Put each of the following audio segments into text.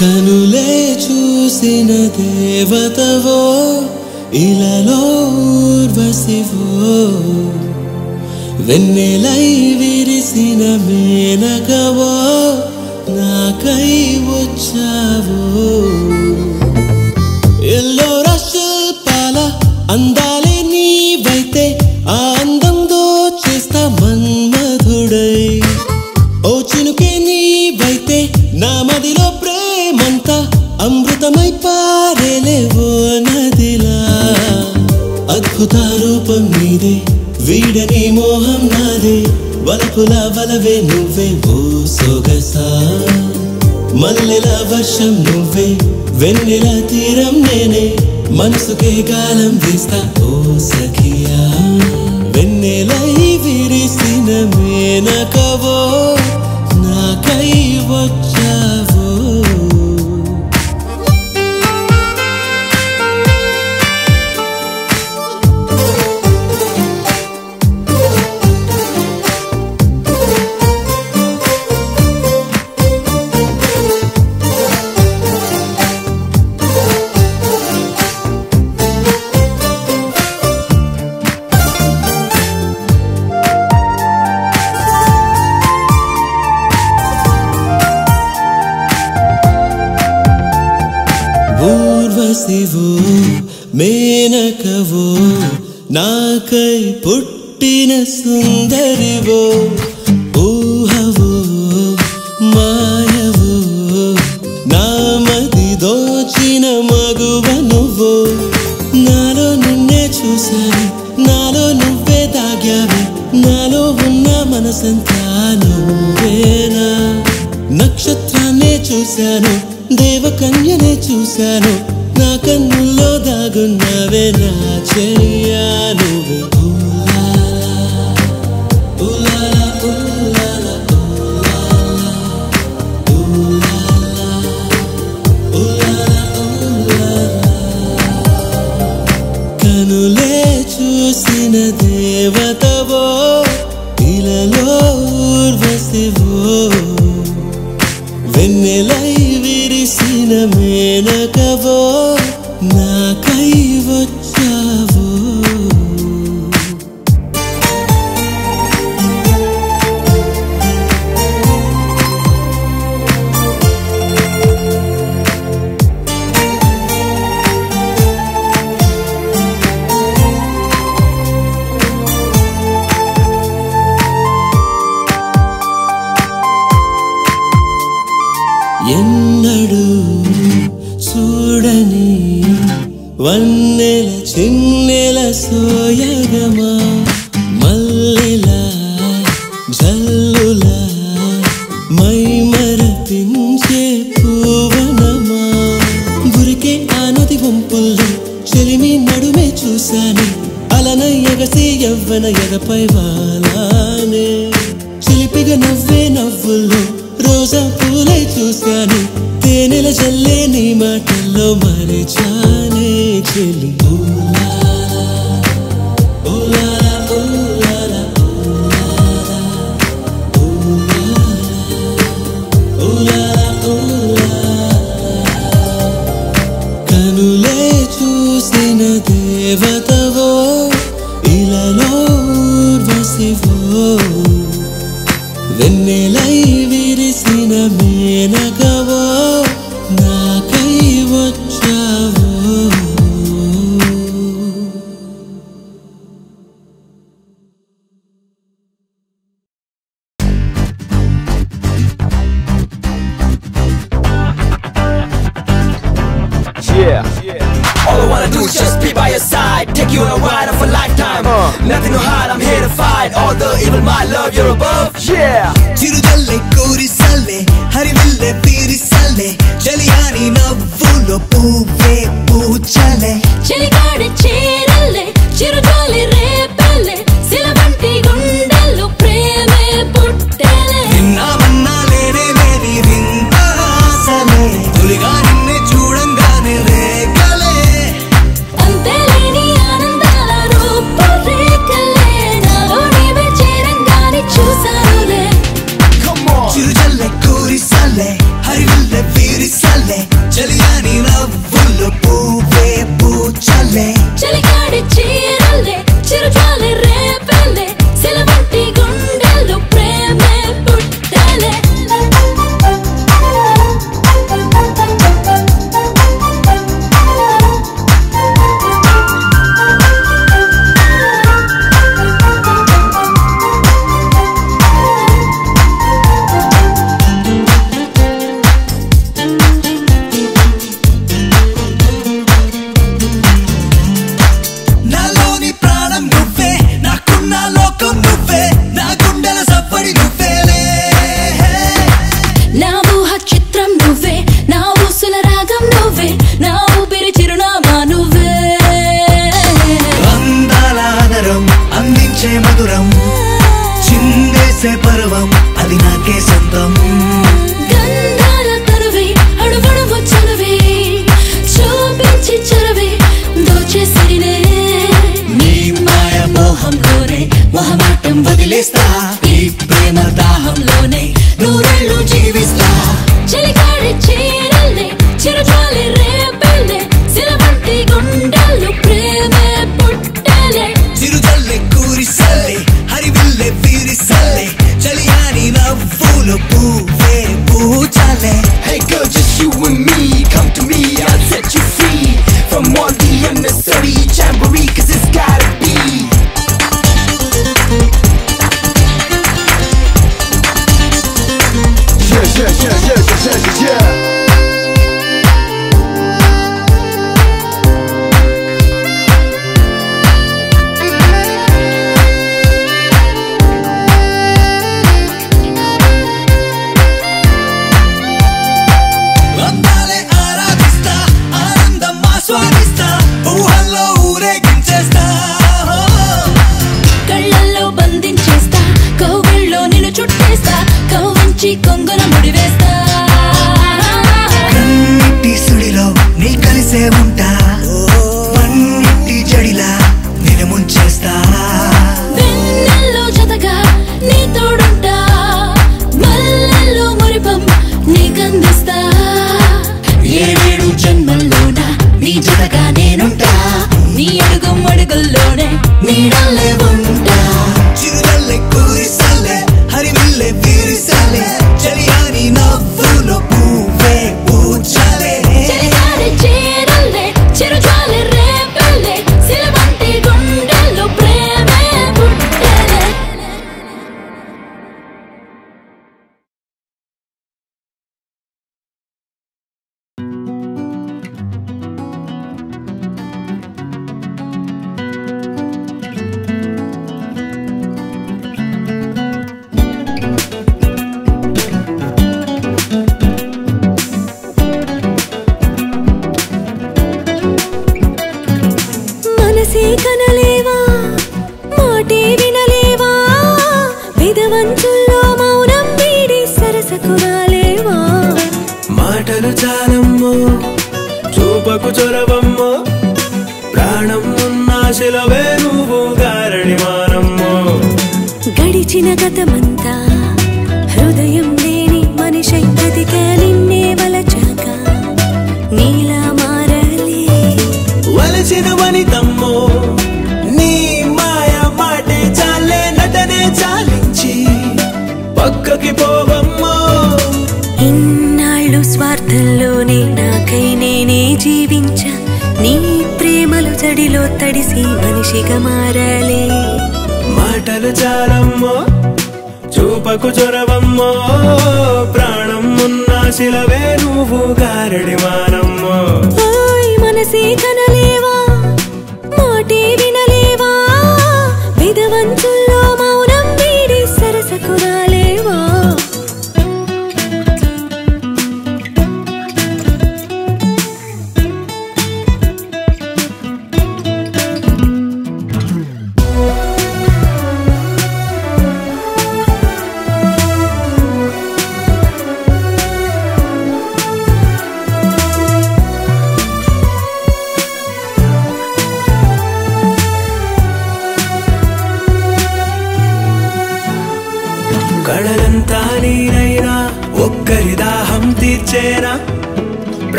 కనులే చూసిన దేవతవో ఇలలో ఊర్వశివో వెన్నెలై విరిసిన మేనకవో నాకై వచ్చావో ఎల్లో రసపాల అందాలే నీవైతే ఆ అందంతో చేస్తా మన్మధుడై ఓ చినుకే నీవైతే నా మదిలో ప్రేమంతా అమృతమై పారేలేవో నదిలా అద్భుత రూపం నీదే వీడని మోహం నాదే వలపుల వలవే నువ్వే ఓ సొగసా మల్లెల వర్షం నువ్వే వెన్నెల తీరం నేనే మనసుకే గాలం వేస్తా ఓ సఖియా వెన్నెలై విరిసిన మేనకవో నాకై వచ్చావో ఊర్వశివో మేనకవో నాకై పుట్టిన సుందరివో ఊహవో మాయవో నామది దోచిన మగువ నువ్వో నాలో నిన్నే చూశాను నాలో నువ్వే దాగావే నాలో ఉన్న మనసంతా నువ్వేనా నక్షత్రాన్నే చూశాను దేవకన్యనే చూశాను నా కన్నుల్లో దాగున్నావే నా చెయ్యా నువ్వే కనులే చూసిన దేవతవో ఇలలో ఊర్వశివో వెన్నెలై విరిసిన మేనకవో నాకై వచ్చావో ఎన్నడు చూడని వన్నెల చిన్నెల సోయగమా మల్లెల జల్లుల మైమరపించే పూవనమా గురికే ఆ నది వంపుల్లో చెలిమి నడుమే చూశాను అలన ఎగసి యవ్వన ఎగపై వాలానే చిలిపిగా నవ్వే నవ్వుల్లో రోజా పూలే చూశాను తేనెల జల్లే నీ మాటల్లో మరిచానే చెలి కనులే చూసిన దేవతవో ఇలలో ఊర్వశివో వెన్నెలై విరిసిన మేనకవో నాకై వచ్చావో. All I wanna do is just be by your side, take you on a ride of a lifetime. Nothing to hide, I'm here to fight all the evil, my love, you're above. Yeah. Chirudalle kori salle, harivalle piri salle, jaliyani navvulo puve puchale. Chaligade cheralle, chirudalle repalle, silavanti gundallo preme puttale. Ninna vanna lene meri vinda sale, tuliga ninne chudangane rekale. Ante leni anandala roopa rekale, nalo nive cherangane chusale. Chirudalle kori salle, harivalle piri salle, చేస్తా ఈ ప్రేమ దాహంలోనే నూరేళ్ళు జీవిస్తా చలికాడి చీరల్లే చిరుజాలి రేపెల్లే సిలబట్టి గుండెలు ప్రేమే పుట్టలే చిరుజల్లే కూరిసల్లే హరివిల్లే వీరిసల్లే చలియాని నవ్వుల పూవే పూచలే Hey girl, just you and me, come to me, I'll set you free from all the unnecessary jamboree, cause it's gotta be కొంగున ముడివేస్తా కన్నిటి సుడిలో నీ కలిసే ఉంటా పన్నిటి జడిలా నిన్ను ముంచేస్తా వెన్నెల్లో జతగా నీ తోడుంటా మల్లెల్లో మురిపం నీకందిస్తా ఏడేడు జన్మల్లోనా నీ జతగా నేనుంటా నీ అడుగు అడుగుల్లోనే నీడల్లే ఉంటా చిరునల్లే కూరిసల్లే హరివిల్లే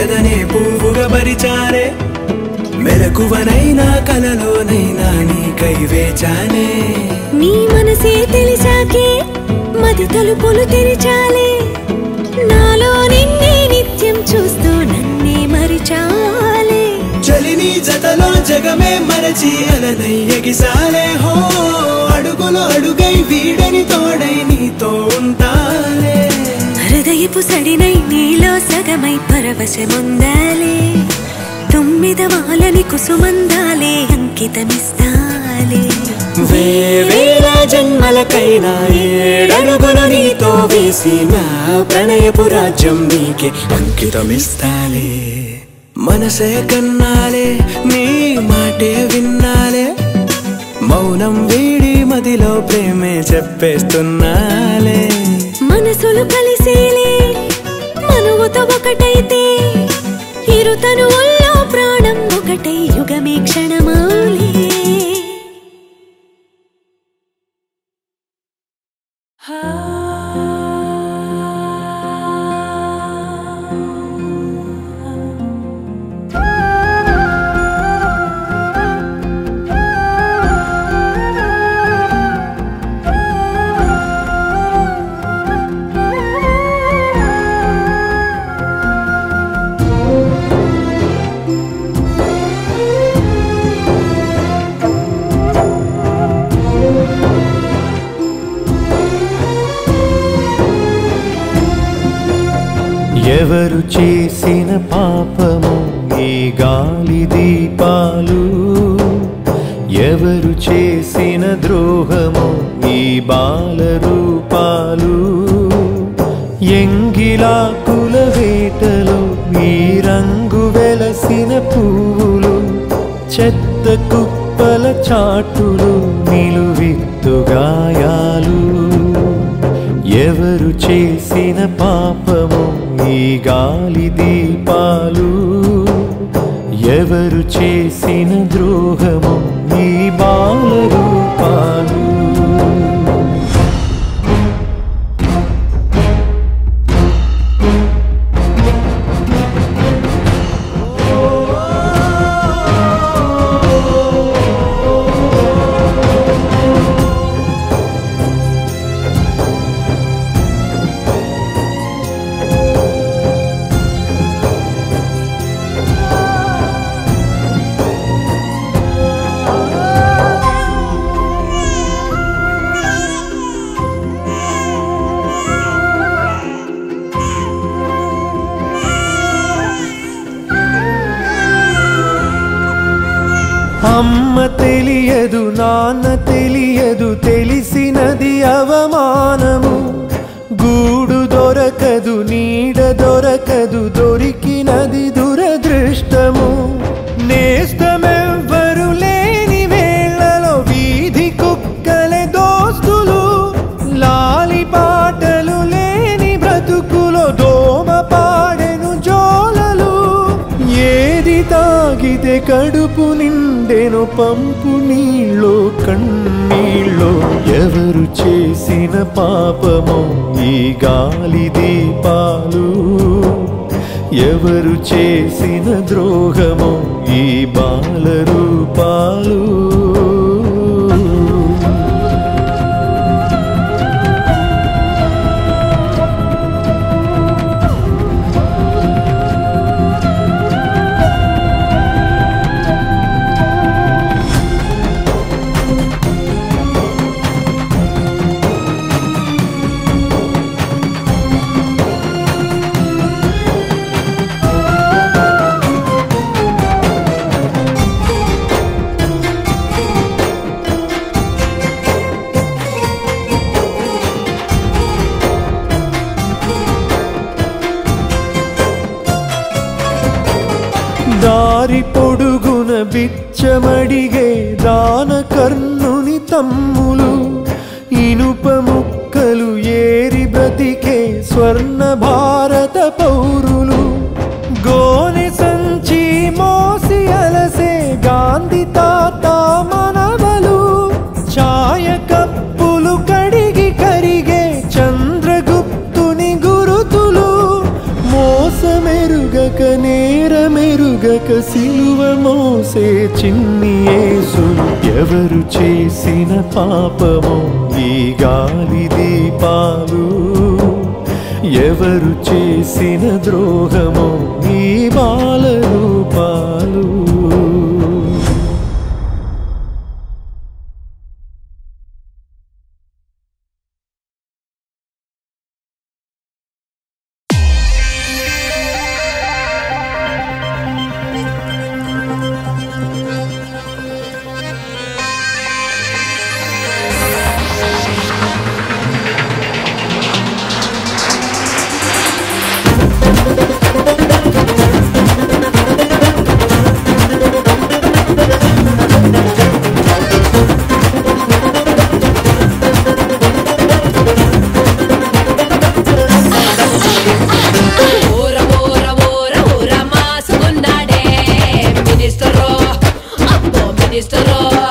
ఎదనే పువ్వుగా పరిచానే మెలకువనైనా కలలోనైనా నీ కై వేచానే నీ మనసే తెలిసాకే మది తలుపులు తెరిచాలే నాలో నిన్నే నిత్యం చూస్తూ నన్నే మరిచాలే చలిని జతలో జగమే మరచి అలనై ఎగిసాలే హో అడుగులో అడుగై వీడని తోడై నీతో ఉంటాలే హృదయపు సడినై నీలో సగమై పరవశముందాలే తుమ్మిదవాలని కుసుమందాలే అంకితమిస్తాలే వేవేల జన్మలకైనా ఏడడుగులు నీతో వేసి నా ప్రణయపు రాజ్యం నీకే అంకితమిస్తాలే మనసే కన్నాలే నీ మాటే విన్నాలే మౌనం వీడి మదిలో ప్రేమే చెప్పేస్తున్నాలే మనసులు కలిసేలే మనువుతో ఒకటైతే ఇరుతను ఒళ్ళో ప్రాణం ఒకటై యుగమే క్షణమాలే ఎవరు చేసిన పాపము ఈ గాలి దీపాలు ఎవరు చేసిన ద్రోహము ఈ బాల రూపాలు ఎంగిలాకుల వేటలో ఈ రంగు వెలసిన పువ్వులు చెత్త కుప్పల చాటులు నిలువెత్తు గాయాలు ఎవరు చేసిన పాపము ఈ గాలి దీపాలు ఎవరు చేసిన ద్రోహము ఈ బాల రూపాలు అమ్మ తెలియదు నాన్న తెలియదు తెలిసినది అవమానము గూడు దొరకదు నీడ దొరకదు దొరికినది దురదృష్టము నేస్తమెవ్వరు లేని వేళ్లలో వీధి కుక్కలే దోస్తులు లాలి పాటలు లేని బ్రతుకులో దోమ పాడెను జోలలు ఏది తాగితే కడుపు నేను పంపు నీళ్ళో కన్నీళ్ళో ఎవరు చేసిన పాపమో ఈ గాలి దీపాలు ఎవరు చేసిన ద్రోహమో ఈ బాల రూపాలు పొడుగున బిచ్చమడిగే దాన కర్ణుని తమ్ములు ఇనుప ముక్కలు ఏరి బ్రతికే స్వర్ణ భారత పౌరులు గోనె సంచి మోసి అలసే గాంధీ తాత మనవలు ఛాయ కప్పులు కడిగి కరిగే చంద్రగుప్తుని గురుతులు మోసమెరుగకనే సిలువ మోసే చిన్ని యేసు ఎవరు చేసిన పాపమో ఈ గాలి దీపాలు ఎవరు చేసిన ద్రోహమో ఈ బాల రూపాలు Mr. Rock.